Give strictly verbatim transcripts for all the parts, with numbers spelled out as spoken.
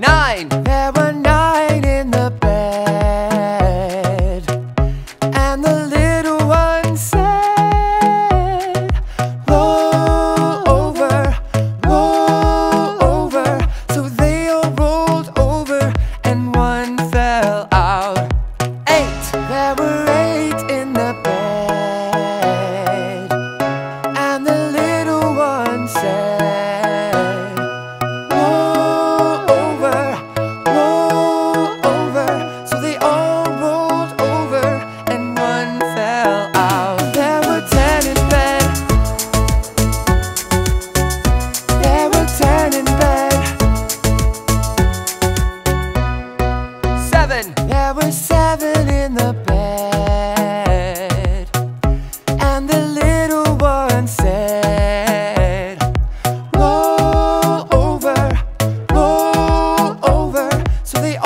nine. There were nine in the bed, and the little one said, roll over, roll over. So they all rolled over, and one fell out. Eight. There were eight in the bed, and the little one said, there were seven in the bed, and the little one said, roll over, roll over. So they all rolled over, and one fell out.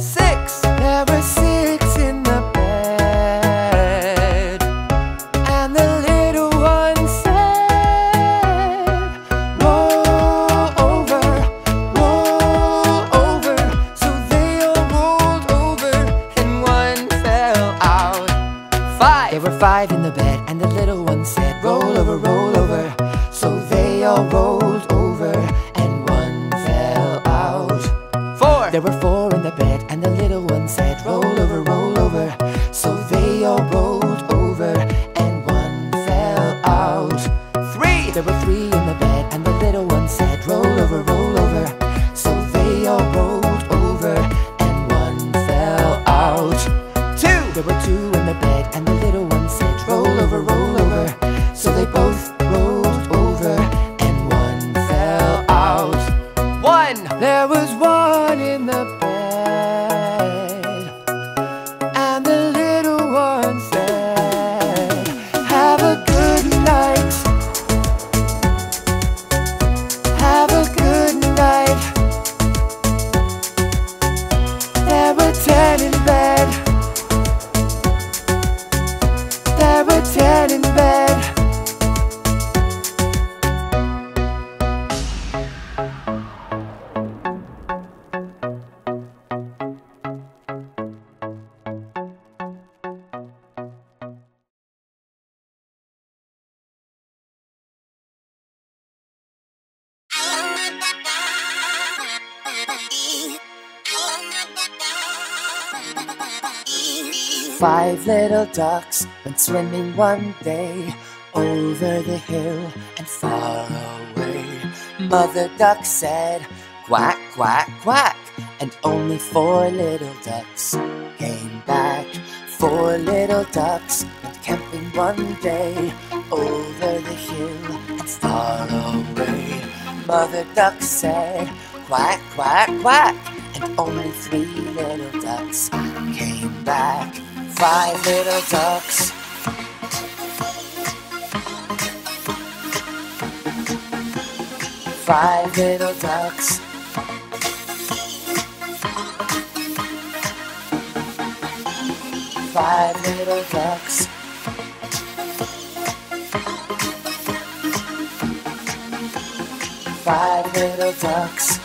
Six. There were six in the bed, and the little one said, roll over, five. There were five in the bed, and the little one said, roll over, roll over. So they all rolled over, and one fell out. Four. There were four in the bed, and the little one said, roll over, roll over. So they all rolled over, and one fell out. Three. There were three in the bed, and the little one said, roll over, roll over. So they all rolled over, and one fell out. Two. There were two in the bed, and the little one said, roll over, roll over. So they both rolled over, and one fell out. One. There was one in the bed, and the little one said, have a good night, have a good night. There were ten in bed, there were ten in bed. Five little ducks went swimming one day, over the hill and far away. Mother duck said, quack, quack, quack, and only four little ducks came back. Four little ducks went camping one day, over the hill and far away. Mother duck said, quack, quack, quack, and only three little ducks came back. Five little ducks, five little ducks, five little ducks, five little ducks.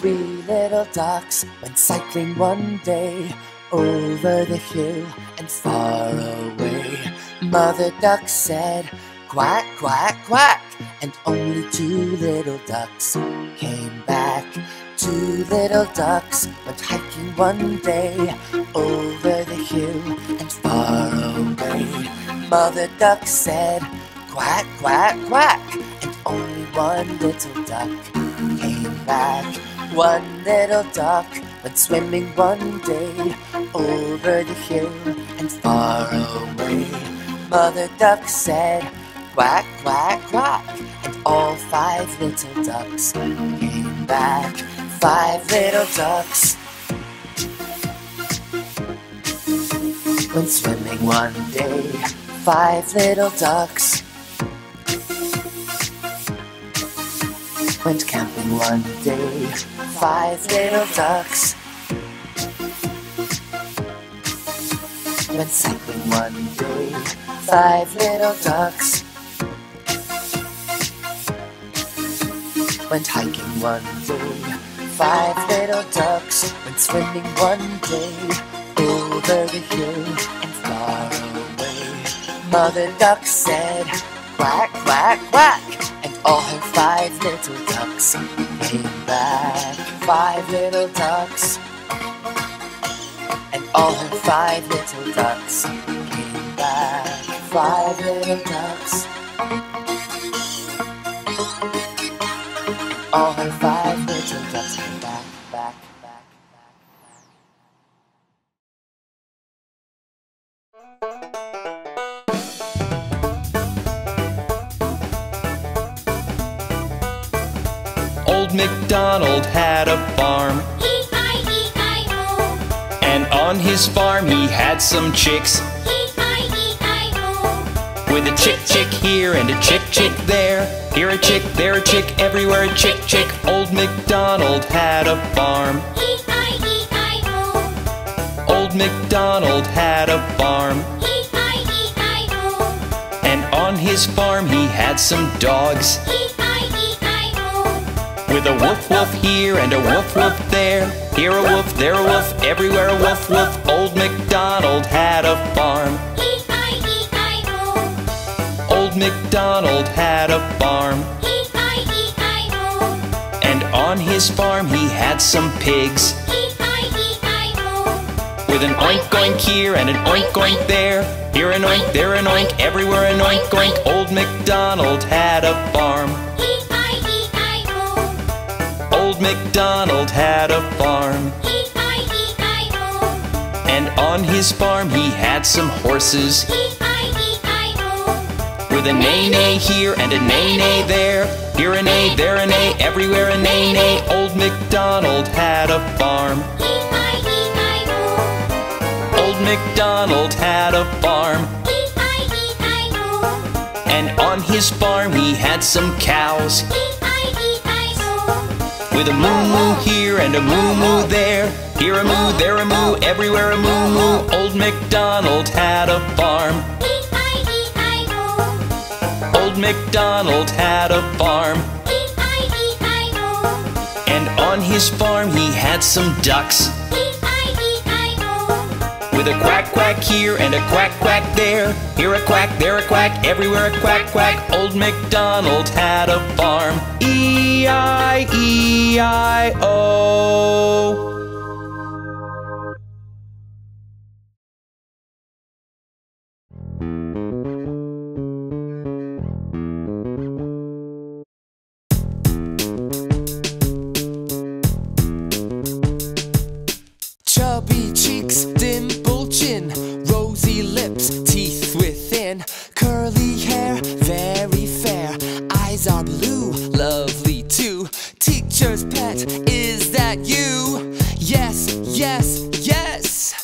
Three little ducks went cycling one day, over the hill and far away. Mother duck said, quack, quack, quack, and only two little ducks came back. Two little ducks went hiking one day, over the hill and far away. Mother duck said, quack, quack, quack, and only one little duck came back. One little duck went swimming one day, over the hill and far away. Mother duck said, quack, quack, quack, and all five little ducks came back. Five little ducks went swimming one day. Five little ducks went camping one day. Five little ducks let's happen one day. Five little ducks went hiking one day. Five little ducks went swimming one day. Over the hill and far away. Mother duck said, quack, quack, quack. And all her five little ducks came back. Five little ducks. All her five little ducks came back. Five little ducks. All her five little ducks came back, back, back, back, back. Old MacDonald had a farm. On his farm he had some chicks, E I E I O. With a chick chick here and a chick chick there. Here a chick, there a chick, everywhere a chick chick. Old MacDonald had a farm, E I E I O. Old MacDonald had a farm, E I E I O. And on his farm he had some dogs, E I E I O. With a woof woof here and a woof woof there. Here a woof, there a woof, everywhere a woof woof. Old MacDonald had a farm, E I E I O. Old MacDonald had a farm, E I E I O. And on his farm he had some pigs, E I E I O. With an oink oink here and an oink oink there. Here an oink, there an oink, everywhere an oink oink. Old MacDonald had a farm, Old MacDonald had a farm, E I E I O. And on his farm he had some horses, E I E I O. With a nay-nay here and a nay-nay there. Here a nay, there a nay, everywhere a nay-nay. Old MacDonald had a farm, E I E I O. Old MacDonald had a farm, E I E I O. And on his farm he had some cows, with a moo-moo here and a moo-moo there. Here a moo, there a moo, everywhere a moo-moo. Old MacDonald had a farm, E I E I O. Old MacDonald had a farm, E I E I O. And on his farm he had some ducks, E I E I O. With a quack quack here and a quack quack there. Here a quack, there a quack, everywhere a quack quack. Old MacDonald had a farm, E I E I O. Chubby cheeks, dimple chin, rosy lips, teeth within, curly hair, very fair, eyes are blue, lovely too. Teacher's pet, is that you? Yes, yes, yes!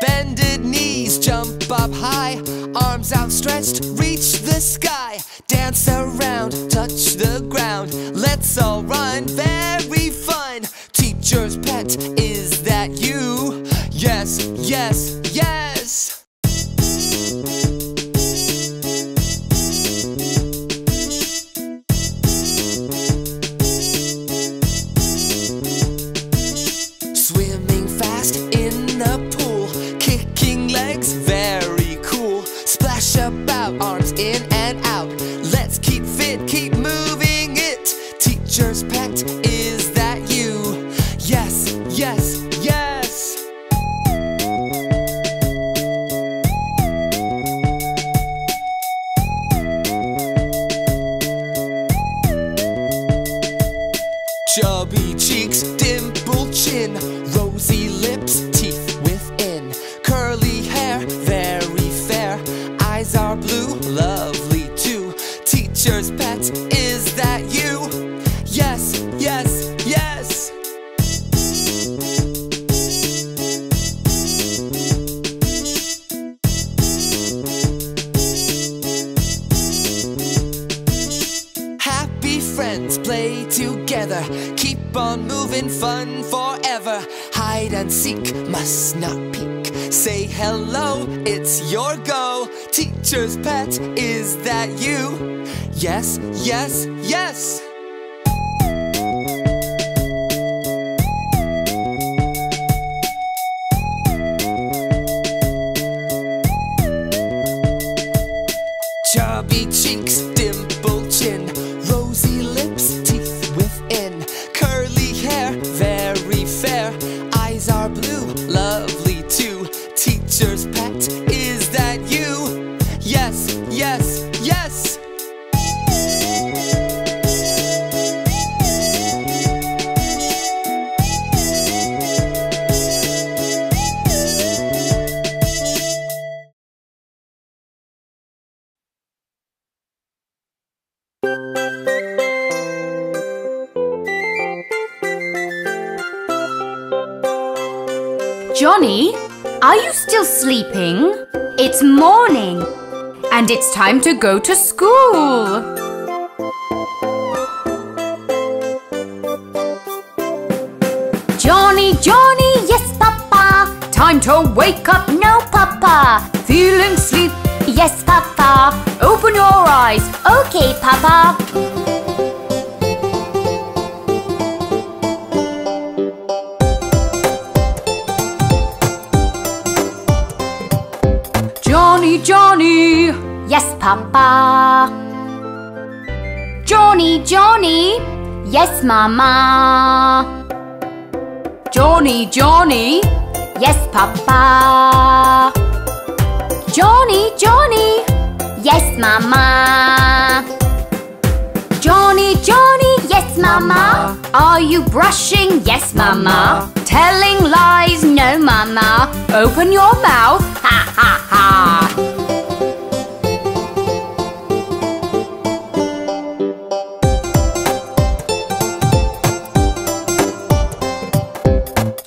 Bended knees, jump up high, arms outstretched, reach the sky. Dance around, touch the ground, let's all run, very fun. Teacher's pet, is that you? Yes, yes, yes! Swimming fast in the pool, kicking legs, very cool. Splash about, arms in and out, let's keep fit, keep moving it. Teacher's pet, is that you? Yes, yes, yes. Chubby cheeks, dimple chin, rosy lips, teeth within, curly hair, very fair, eyes are blue, lovely too. Teacher's pet, is that you? Yes, yes, yes. friends play together. Keep on moving, fun forever. Hide and seek, must not peek. Say hello, it's your go. Teacher's pet, is that you? Yes, yes, yes. Chubby cheeks, dimpled chin, rosy lips, teeth within, curly hair, very fair, eyes are blue, lovely too. Teacher's pet, is that you? Yes, yes, yes. Johnny, are you still sleeping? It's morning, and it's time to go to school. Johnny, Johnny, yes, Papa. Time to wake up now, Papa. Feeling sleep? Yes, Papa. Open your eyes. Okay, Papa. Johnny, Johnny! Yes, Papa! Johnny, Johnny! Yes, Mama! Johnny, Johnny! Yes, Papa! Johnny, Johnny! Yes, Mama! Johnny, Johnny! Yes, Mama! Are you brushing? Yes, Mama! Telling lies? No, Mama! Open your mouth! Ha, ha, ha!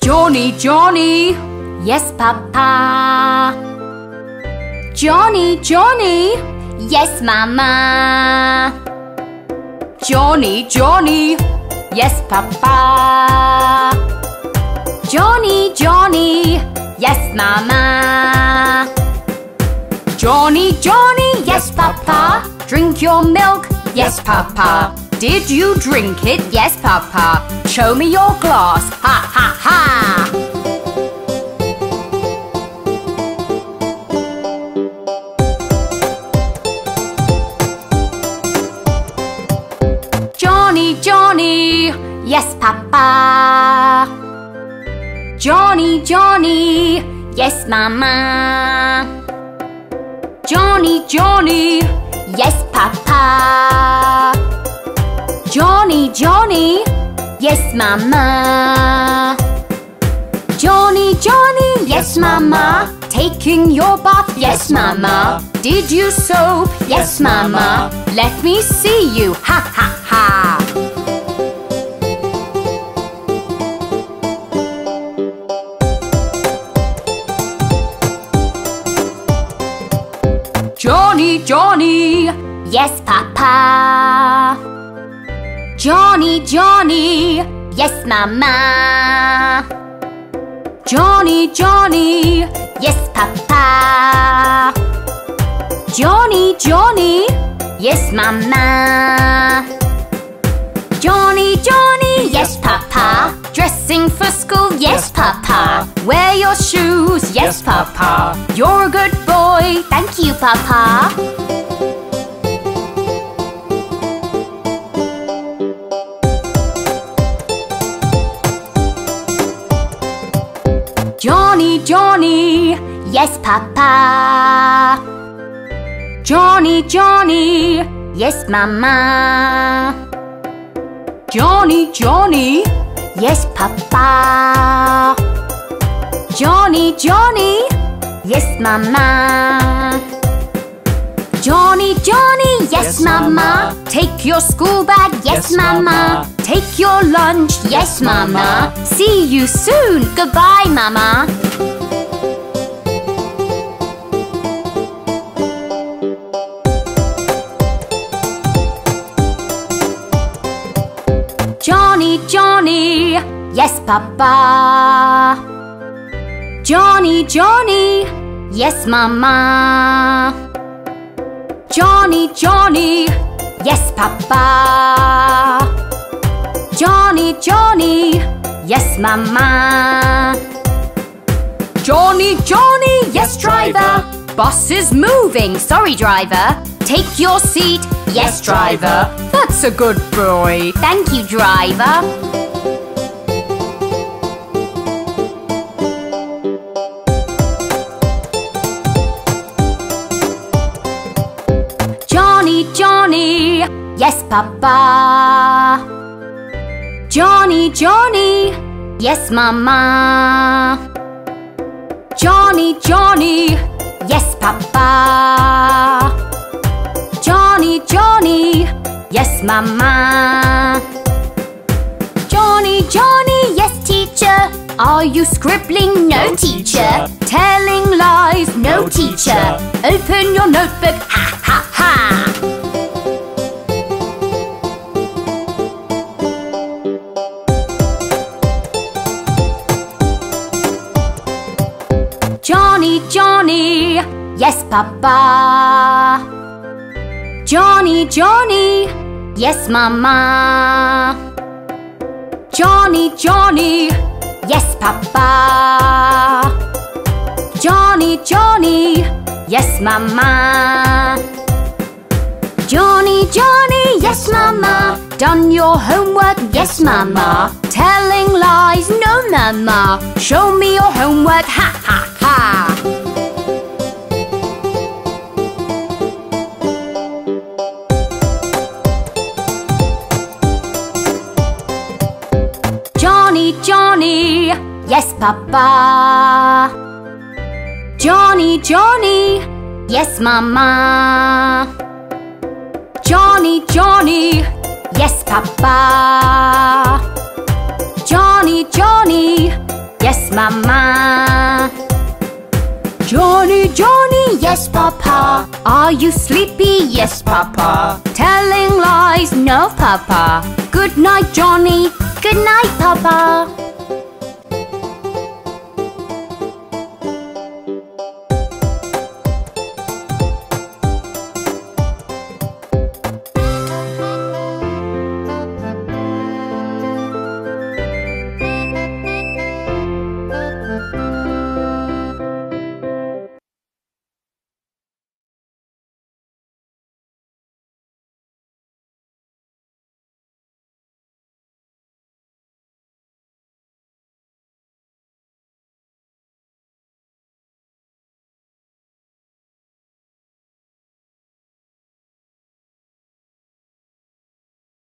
Johnny, Johnny! Yes, Papa! Johnny, Johnny! Yes, Mama! Johnny, Johnny! Yes, Papa! Johnny, Johnny! Yes, Mama! Johnny, Johnny! Yes, Papa! Drink your milk? Yes, Papa! Did you drink it? Yes, Papa! Show me your glass! Ha, ha, ha! Johnny, Johnny, yes, Papa. Johnny, Johnny, yes, Mama. Johnny, Johnny, yes, Papa. Johnny, Johnny, yes, Mama. Johnny, Johnny, yes, Mama. Taking your bath? Yes, Mama. Did you soap? Yes, Mama. Let me see you. Ha, ha, ha. Johnny, Johnny. Yes, Papa. Johnny, Johnny. Yes, Mama. Johnny, Johnny. Yes, Papa. Johnny, Johnny. Yes, Mama. Johnny, Johnny, yes, Papa. Dressing for school, yes, Papa. Wear your shoes, yes, Papa. You're a good boy, thank you, Papa. Johnny, Johnny, yes, Papa. Johnny, Johnny, yes, Mama. Johnny, Johnny, yes, Papa. Johnny, Johnny, yes, Mama. Johnny, Johnny, yes, Mama. Take your school bag, yes, Mama. Take your lunch, yes, Mama. See you soon, goodbye, Mama. Johnny, Johnny, yes, Papa. Johnny, Johnny, yes, Mama. Johnny, Johnny, yes, Papa. Johnny, Johnny, yes, Mama. Johnny, Johnny, yes, driver. Bus is moving. Sorry, driver. Take your seat. Yes, driver. That's a good boy. Thank you, driver. Johnny, Johnny, yes, Papa. Johnny, Johnny, yes, Mama. Johnny, Johnny, yes, Papa. Johnny, Johnny, yes, Mama. Johnny, Johnny, yes, teacher. Are you scribbling? No, no teacher. teacher. Telling lies? No, no teacher. teacher. Open your notebook. Ha, ha, ha. Johnny, Johnny, yes, Papa. Johnny, Johnny, yes, Mama. Johnny, Johnny, yes, Papa. Johnny, Johnny, yes, Mama. Johnny, Johnny, yes, Mama. Done your homework? Yes, Mama. Telling lies? No, Mama. Show me your homework. Ha, ha, ha. Johnny, yes, Papa. Johnny, Johnny, yes, Mama. Johnny, Johnny, yes, Papa. Johnny, Johnny, yes, Mama. Johnny, Johnny, yes, Papa. Are you sleepy? Yes, Papa. Telling lies? No, Papa. Good night, Johnny. Good night, Papa.